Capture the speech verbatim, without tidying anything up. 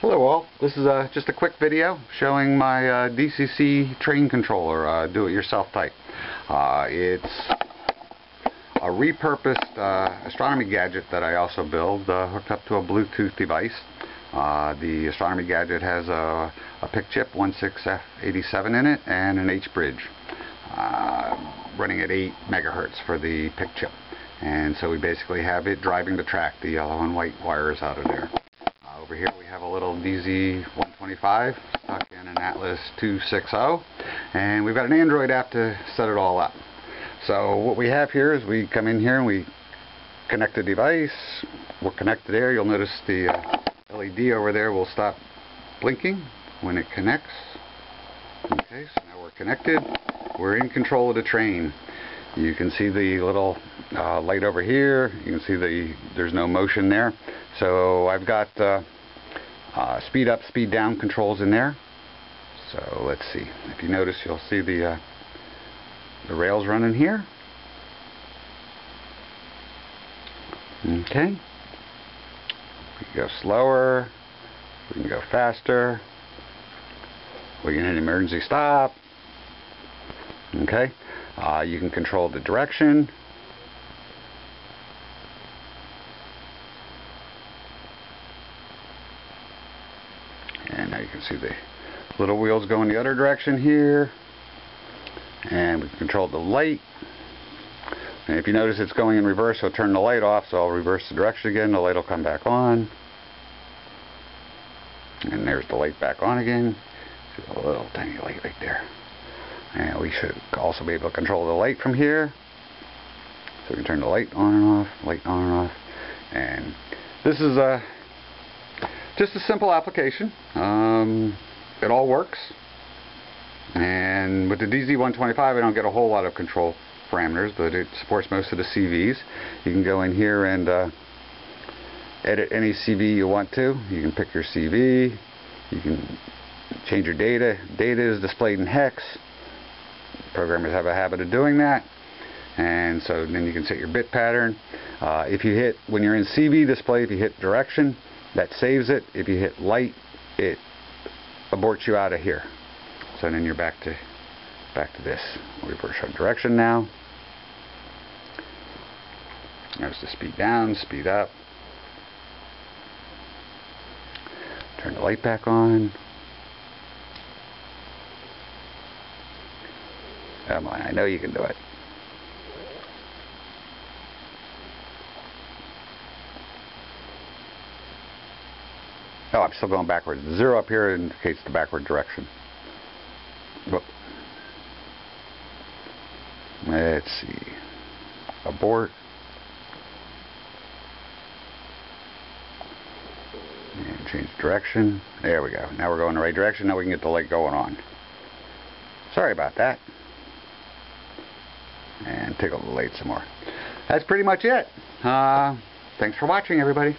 Hello all, this is uh, just a quick video showing my uh, D C C train controller, uh, do-it-yourself type. Uh, it's a repurposed uh, astronomy gadget that I also build, uh, hooked up to a Bluetooth device. Uh, the astronomy gadget has a, a P I C chip sixteen F eighty-seven in it and an H bridge, uh, running at eight megahertz for the P I C chip. And so we basically have it driving the track, the yellow and white wires out of there. Over here we have a little D Z one twenty-five stuck in an Atlas two sixty, and we've got an Android app to set it all up. So what we have here is we come in here and we connect the device. We're connected there. You'll notice the uh, L E D over there will stop blinking when it connects. Okay, so now we're connected. We're in control of the train. You can see the little uh, light over here. You can see the there's no motion there. So I've got uh, uh, speed up, speed down controls in there. So let's see. If you notice, you'll see the uh, the rails running here. Okay. We can go slower. We can go faster. We can hit emergency stop. Okay. Uh, you can control the direction. And now you can see the little wheels going the other direction here. And we can control the light. And if you notice it's going in reverse, so turn the light off, so I'll reverse the direction again. The light will come back on. And there's the light back on again. See the little tiny light right there. And we should also be able to control the light from here. So we can turn the light on and off, light on and off. And this is a, just a simple application. Um, it all works. And with the D Z one twenty-five, I don't get a whole lot of control parameters, but it supports most of the C Vs. You can go in here and uh, edit any C V you want to. You can pick your C V. You can change your data. Data is displayed in hex. Programmers have a habit of doing that, and so then you can set your bit pattern. Uh, if you hit, when you're in C V display, if you hit direction, that saves it. If you hit light, it aborts you out of here. So then you're back to back to this. Reverse our direction now. There's the speed down, speed up. Turn the light back on. Come on, I know you can do it. Oh, I'm still going backwards. The zero up here indicates the backward direction. Whoop. Let's see. Abort. And change direction. There we go. Now we're going the right direction. Now we can get the light going on. Sorry about that. And tickle the light some more. That's pretty much it. Uh, thanks for watching, everybody.